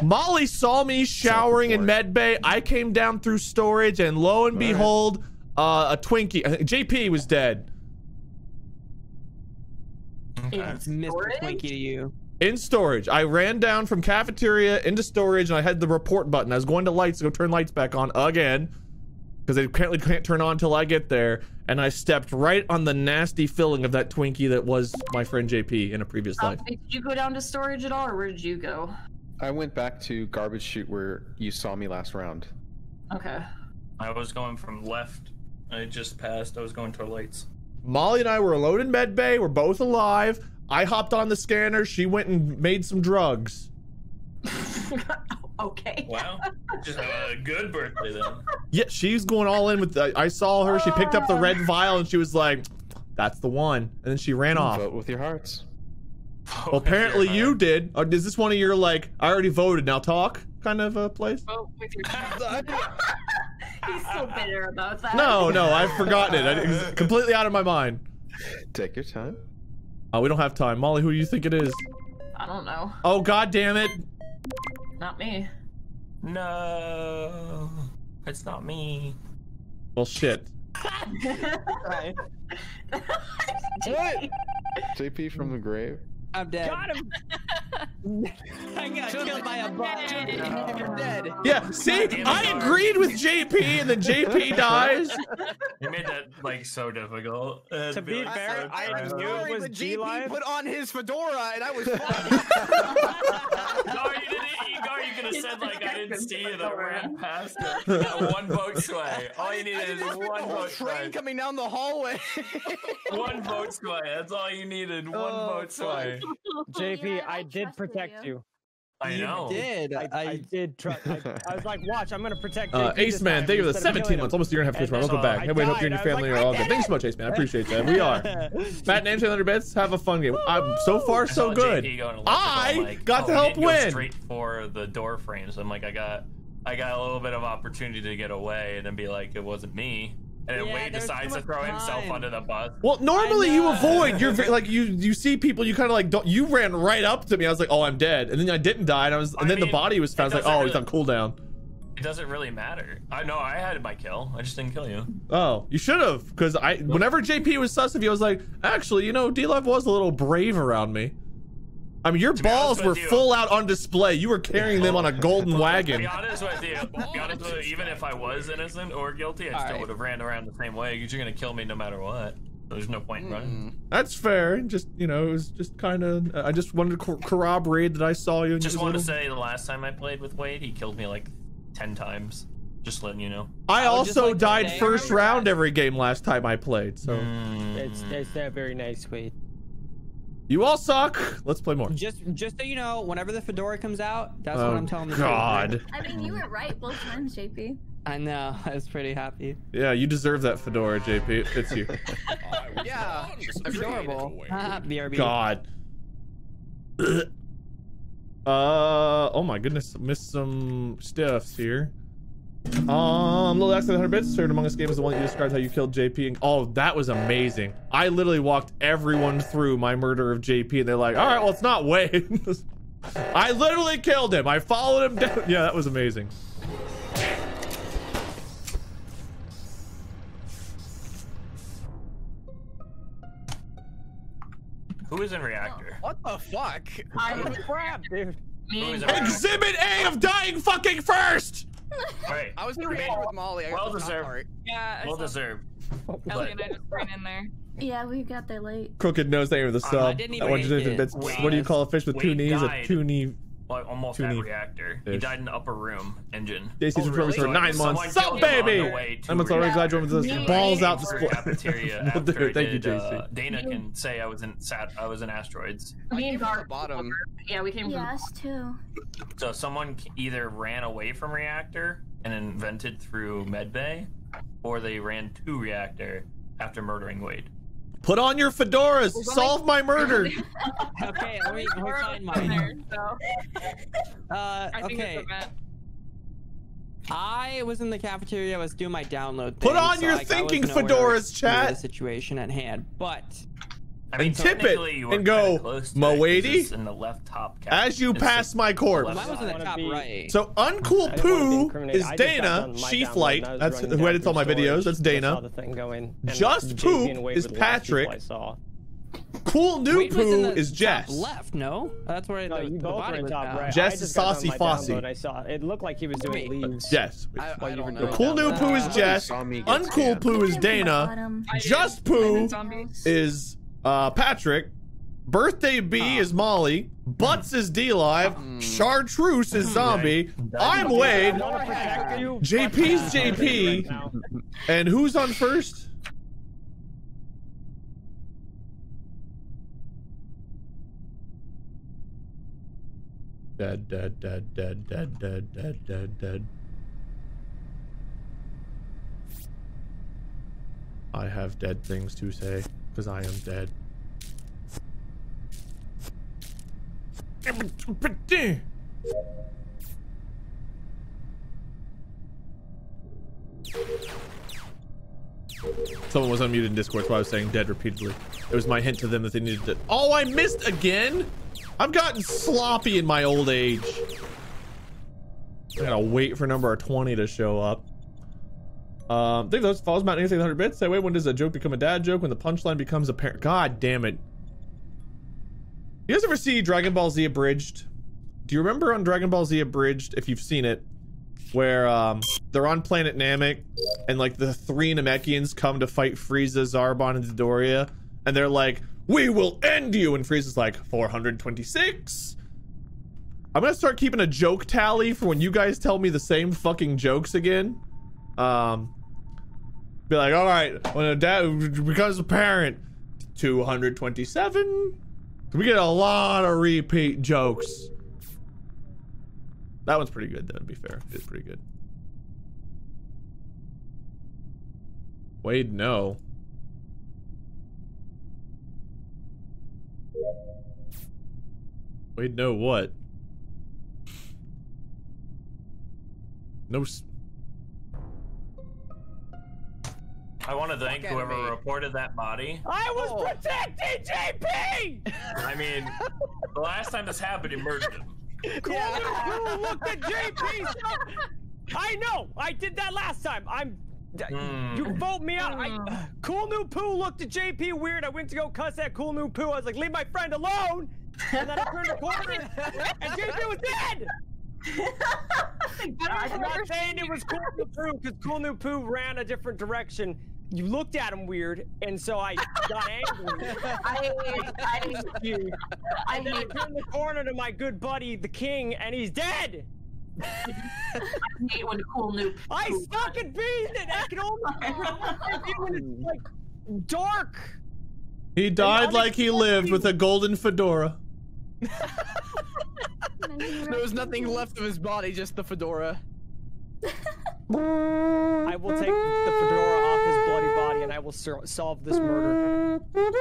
Molly saw me showering in medbay. I came down through storage, and lo and behold, a Twinkie. JP was dead. Okay. It's Mr. Twinkie to you. In storage, I ran down from cafeteria into storage, and I had the report button. I was going to lights to go turn lights back on again, because they apparently can't turn on until I get there. And I stepped right on the nasty filling of that Twinkie that was my friend JP in a previous life. Did you go down to storage at all, or where did you go? I went back to garbage chute where you saw me last round. Okay. I was going from left. I just passed. I was going to lights. Molly and I were alone in medbay. We're both alive. I hopped on the scanner. She went and made some drugs. Okay. Wow. Just a good birthday then. Yeah, she's going all in with the, I saw her. She picked up the red vial and she was like, that's the one. And then she ran off. Vote with your hearts. Well, apparently you did. Or is this one of your like, I already voted, now talk kind of a place? Vote with your hearts. He's so bitter about that. No, I've forgotten it. It's completely out of my mind. Take your time. Oh, we don't have time. Molly, who do you think it is? I don't know. Oh, God damn it. Not me. No, it's not me. Well, shit. What? JP from the grave. I'm dead. Got him. I got killed by a bot. I'm dead. Yeah, see, I agreed with JP, and then JP dies. You made that like so difficult. To be fair, I knew it was D-Live. JP put on his fedora, and I was. Gar, you didn't. Gar, you could have said like I didn't see you. That ran past it. One vote sway. All you needed is one vote sway. Train coming down the hallway. One vote sway. That's all you needed. One vote sway. JP, I did protect you. I did. I was like, watch, I'm going to protect you. Ace Man, thank you for the 17 months. Almost a year and a half to Twitch, welcome back. Hey, Wade, hope you and your family are all good. Thanks so much, Ace Man. I appreciate that. We are. Matt, name 100 bits. Have a fun game. I'm so far, so good. I got to help win. Straight for the door frames. I'm like, I got a little bit of opportunity to get away and then be like, it wasn't me. And then Wade decides to throw himself under the bus. Well, normally you avoid. You're like you see people. You kind of like don't. You ran right up to me. I was like, oh, I'm dead. And then I didn't die. And I was. And I then mean, the body was found. I was like, oh, really, he's on cooldown. It doesn't really matter. I know I had my kill. I just didn't kill you. Oh, you should have. Because whenever JP was sus of you, I was like, actually, you know, D-Live was a little brave around me. I mean, your balls were full out on display. You were carrying them on a golden wagon. To be honest with you, even if I was innocent or guilty, I still would have ran around the same way. You're going to kill me no matter what. There's no point in running. That's fair. Just, you know, it was just kind of, I just wanted to corroborate that I saw you. Just want to say the last time I played with Wade, he killed me like 10 times. Just letting you know. I also like died first round every game last time I played. So that's not very nice, Wade. You all suck. Let's play more. Just so you know, whenever the fedora comes out, that's what I'm telling you. God. I mean, you were right both times, JP. I know. I was pretty happy. Yeah, you deserve that fedora, JP. It fits you. Yeah. Adorable. God. Oh my goodness, missed some stuffs here. Little X 100 bits. Certain Among Us game is the one that you described how you killed JP. And, oh, that was amazing. I literally walked everyone through my murder of JP, and they're like, all right, well, it's not Wade. I literally killed him. I followed him down. Yeah, that was amazing. Who is in reactor? What the fuck? I'm crap, dude. Exhibit A of dying fucking first. Right. I was in reactor with Molly. Well deserved. Yeah. Well deserved. Ellie and I just ran in there. Yeah, we got there late. Crooked nose there with the sub. I didn't even what do you call a fish with two knees? A toonie. Almost at reactor. He died in the upper room engine. Daisy's really? For 9 months. Sup, baby? I'm already glad you with this. Balls out the cafeteria. Dude, thank you, JC. Dana can say I was in asteroids. Me and Gar bottom. Yeah, we came. Yes, too. So someone either ran away from reactor and then vented through medbay, or they ran to reactor after murdering Wade. Put on your fedoras. Solve my murder. Okay, let me find mine. Okay. I was in the cafeteria. I was doing my download thing. Put on your thinking fedoras, chat. The situation at hand, but I mean, tip it and go, Moady, in the left top as you pass my corpse. Mine was in the top right. So uncool poo is Dana. She's like, that's who edits all my videos. That's Dana. Just poop is Patrick. Cool new poo is Jess. Left, no, that's where the body was at. Jess is saucy fossy. I saw it looked like he was doing leaves. Jess. The cool new poo is Jess. Uncool poo is Dana. Just poo is Patrick. Birthday B is Molly. Butts is D-Live. Chartreuse is Zombie. I'm Wade. JP's JP. And who's on first? Dead. I have dead things to say. Because I am dead. Someone was unmuted in Discord, so I was saying dead repeatedly. It was my hint to them that they needed it. Oh, I missed again? I've gotten sloppy in my old age. I gotta wait for number 20 to show up. I think those falls about anything 100 bits. That way, when does a joke become a dad joke? When the punchline becomes apparent. God damn it. You guys ever see Dragon Ball Z Abridged? Do you remember on Dragon Ball Z Abridged, if you've seen it, where they're on planet Namek and like the 3 Namekians come to fight Frieza, Zarbon, and Dodoria, and they're like, we will end you. And Frieza's like, 426. I'm gonna start keeping a joke tally for when you guys tell me the same fucking jokes again. Be like, all right, when a dad becomes a parent, 227. We get a lot of repeat jokes. That one's pretty good, though, to be fair. It's pretty good. Wade, no. Wade, no what? No. I want to thank whoever reported that body. I was protecting JP! I mean, the last time this happened, he murdered him. Cool. Yeah. Look at JP's stuff. I know. I did that last time. You vote me out. Cool New Poo looked at JP weird. I went to go cuss at Cool New Poo. I was like, leave my friend alone. And then I turned the corner and JP was dead. I'm not saying it was Cool New Poo because Cool New Poo ran a different direction. You looked at him weird, and so I got angry. I turned the corner to my good buddy, the king, and he's dead! I hate when Cool Noob. I suck at bees and I can only do when it's like dark. He died like he lived with a golden fedora. There was nothing left of his body, just the fedora. I will take the fedora off his bloody body and I will solve this murder. I'm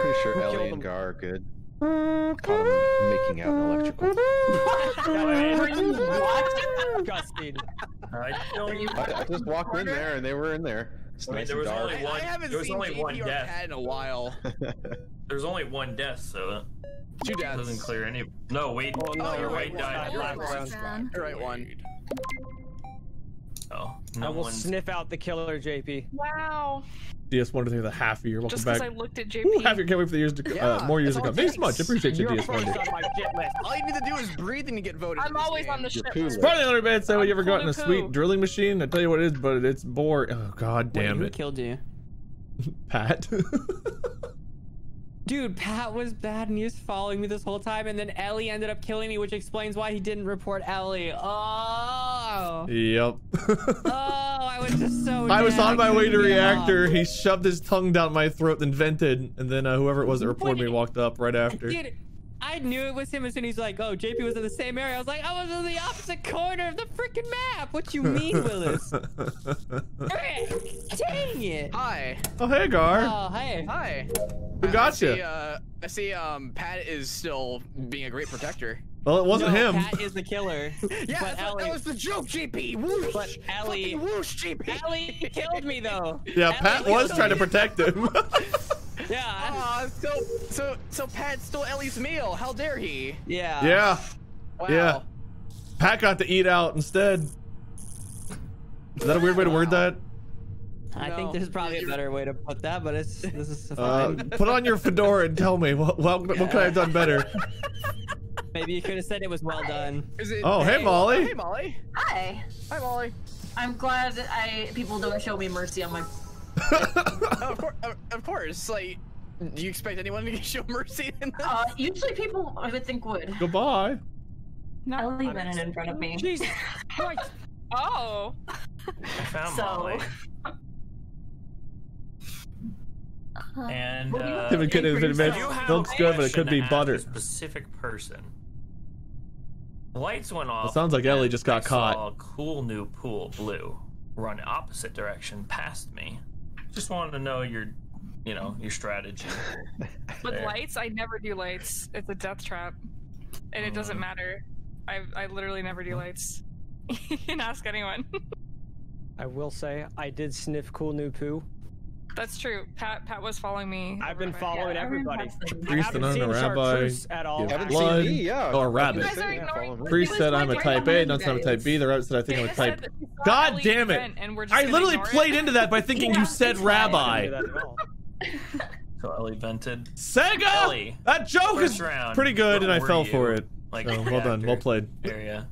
pretty sure Ellie and Gar are good. Caught him making out an electrical. I just walked in there and they were in there. It's nice and dark. I haven't seen JP or Pat in a while. There's only one death, so. Two deaths. Doesn't clear any. No, wait. Oh, no, you're right. Died. You're right. One. Oh, no I will sniff out the killer, JP. Wow. DS wanted to hear the half of your welcome back. Just because I looked at JP. Ooh, half your can't wait for the years to come. Yeah, more years to come. Thanks so much. I appreciate you, DS. All you need to do is breathe and you get voted. I'm always on the shit list. Probably another bad say you ever got in a sweet drilling machine. I tell you what it is, but it's boring. Oh god damn it. Who killed you? Pat. Dude, Pat was bad and he was following me this whole time, and then Ellie ended up killing me, which explains why he didn't report Ellie. Oh. Yep. Oh, I was just so I was on my way to reactor. He shoved his tongue down my throat and vented, and then whoever it was that reported me walked up right after. Dude, I knew it was him as soon as he's like, oh, JP was in the same area. I was like, I was in the opposite corner of the freaking map. What you mean, Willis? Dang it. Hi. Oh, hey, Gar. Oh, hey. Hi. Who got you? I see Pat is still being a great protector. Well, it wasn't him. Pat is the killer. Yeah, that was the joke, JP. Whoosh. But Ellie. Whoosh, JP. Ellie killed me, though. Yeah, Ellie Pat was trying to protect him. Yeah. So Pat stole Ellie's meal. How dare he? Yeah. Yeah. Wow. Yeah. Pat got to eat out instead. Is that a weird way to word that? I think there's probably a better way to put that, but this is fine. Put on your fedora and tell me what could I have done better? Maybe you could have said it was well done. Oh, hey Molly. Hey Molly. Hi. Hi Molly. I'm glad that people don't show me mercy on my. Of course. Like, do you expect anyone to show mercy in this? Usually people I would think would. Goodbye. Not leaving it in front of me. Jesus Christ. Oh. I found Molly. And it could have been looks good, but it could be butter. Specific person. The lights went off. It sounds like Ellie just got caught. Saw Cool New Pool Blue run opposite direction past me. Just wanted to know your strategy. With lights, I never do lights. It's a death trap, and it doesn't matter. I literally never do lights. You can ask anyone. I will say I did sniff Cool New Poo. That's true. Pat was following me. I've been following everybody. Priest and I'm a rabbi. At all. You haven't seen me, yeah. Or rabbit. Priest said I'm a type A, not I'm a type B. The rabbit said I think I'm a type. God damn it! I literally played into that by thinking you said rabbi. So Ellie vented. Sega. That joke is pretty good, and I fell for it. Well done, well played. Area.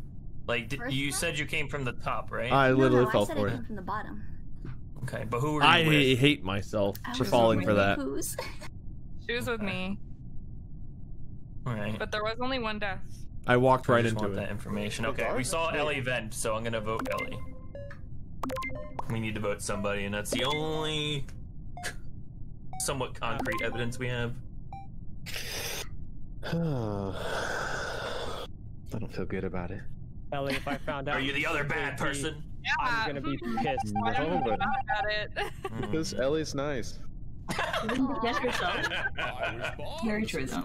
You said you came from the top, right? I literally fell for it. I came from the bottom. Okay, but who were you with? I hate myself for falling for that. She was with me. All right. But there was only one death. I walked right into that information. Okay, we saw Ellie vent, so I'm gonna vote Ellie. We need to vote somebody, and that's the only somewhat concrete evidence we have. I don't feel good about it. Ellie, if I found out... Are you the other bad person? Yeah. I'm gonna be pissed. No, about it. This Ellie's nice. You didn't guess yourself. Very true, though.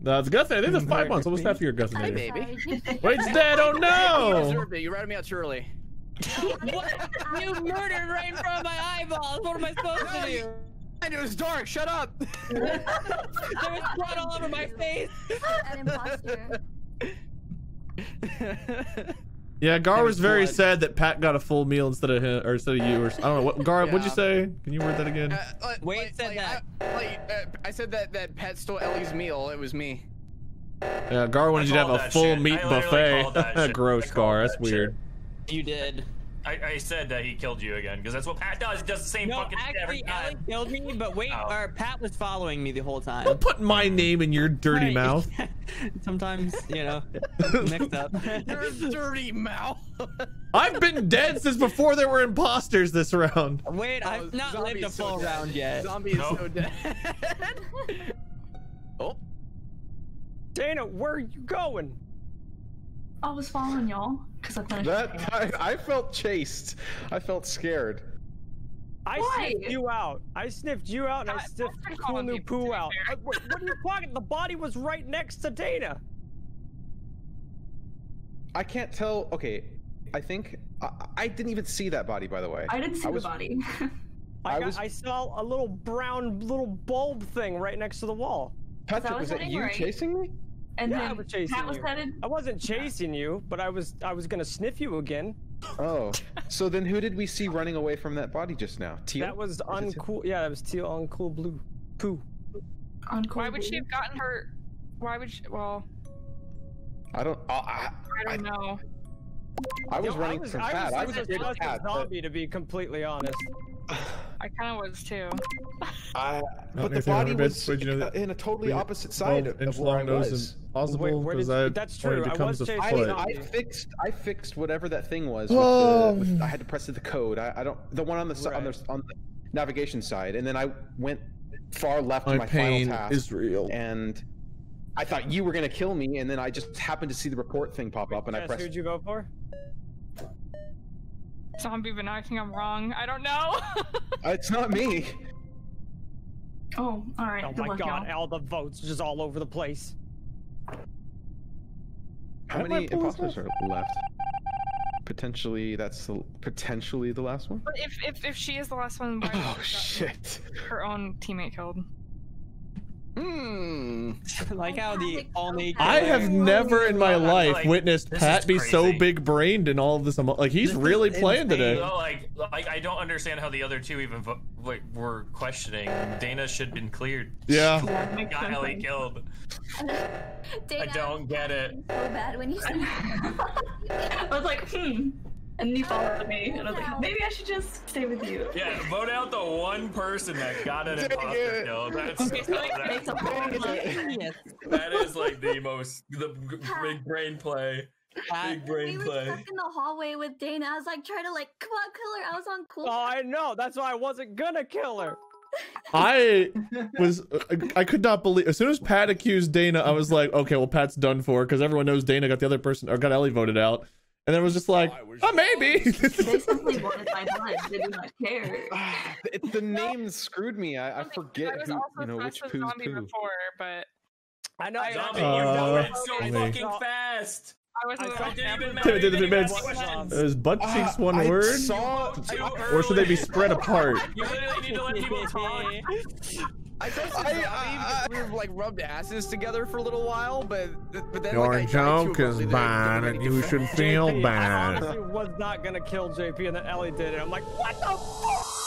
That's Gus. I think that's 5 months. Almost half your Gus. Hi, baby. Wade's dead. Oh no! You deserved it. You ratted me out too early. What? You murdered right in front of my eyeballs. What am I supposed to do? And it was dark. Shut up. There was blood all over my face. An imposter. Yeah, Gar was very sad that Pat got a full meal instead of him, or instead of you, or I don't know. What, Gar, what'd you say? Can you word that again? Wade said that. I said that Pat stole Ellie's meal. It was me. Yeah, Gar wanted you to have a full meat buffet. Gross, Gar. That's weird. You did. I said that he killed you again because that's what Pat does. He does the same fucking thing every time. Ellie killed me, but wait, Pat was following me the whole time. Don't put my name in your dirty mouth. Sometimes, you know, mixed up. Your dirty mouth. I've been dead since before there were imposters this round. Wait, I've not lived a full round yet. Zombie is so dead. Oh, Dana, where are you going? I was following y'all because I finished. I felt chased. I felt scared. Why? Sniffed you out. I sniffed you out, and I sniffed Kulu Poo out. What are you talking? The body was right next to Dana. I can't tell. Okay, I think I didn't even see that body. By the way, I didn't see the body. I saw a little brown bulb thing right next to the wall. Patrick, was that you chasing me? And yeah, then I was chasing you. I wasn't chasing you, but I was gonna sniff you again. Oh, so then who did we see running away from that body just now? Teal? That was Uncool. Yeah, that was Teal Uncool Blue Poo. Uncool. Why would she have gotten her? Why would she? Well, I don't. I don't know. I was running from Pat. I was a zombie, to be completely honest. I kind of was too. But the body was in a totally opposite side of where I was. That's true. I fixed whatever that thing was. I had to press the code. I don't. The one on the side, on the navigation side, and then I went far left to my final task. Is real. And I thought you were gonna kill me, and then I just happened to see the report thing pop up, and I pressed. Who'd you go for? Zombie, but now I think I'm wrong. I don't know. It's not me. Oh, all right. Oh my God! All the votes just all over the place. How many imposters are left? Potentially, that's potentially the last one. But if she is the last one, why oh shit! Her own teammate killed. Hmm. Like how the all-naked. I have never in my life witnessed Pat be so big-brained in all of this. Like he's really playing today. Like I don't understand how the other two even were questioning. Dana should have been cleared. Yeah. I got Ellie killed. Dana, I don't get it. So bad when you see I was like, and you followed me, and I was like, maybe I should just stay with you. Yeah, vote out the one person that got an imposter kill. That is like the most big brain play. Big brain play. We were stuck in the hallway with Dana. I was like trying to like, come on, kill her. I was on cool. Oh, I know. That's why I wasn't gonna kill her. I could not believe as soon as Pat accused Dana, I was like, okay, well Pat's done for because everyone knows Dana got the other person or got Ellie voted out. And then it was just like, oh, maybe. They simply wanted my blood. They did not care. The name screwed me. I forget who, you know, which poo's poo. Before, but I know Zombie, you know it so fucking fast. I didn't even matter. Is butt cheeks one word? Or should they be spread apart? You literally need to let people talk. I thought we were like rubbed asses together for a little while, but then your joke is bad and you should feel bad. I honestly was not gonna kill JP and then Ellie did it. I'm like, what the fuck?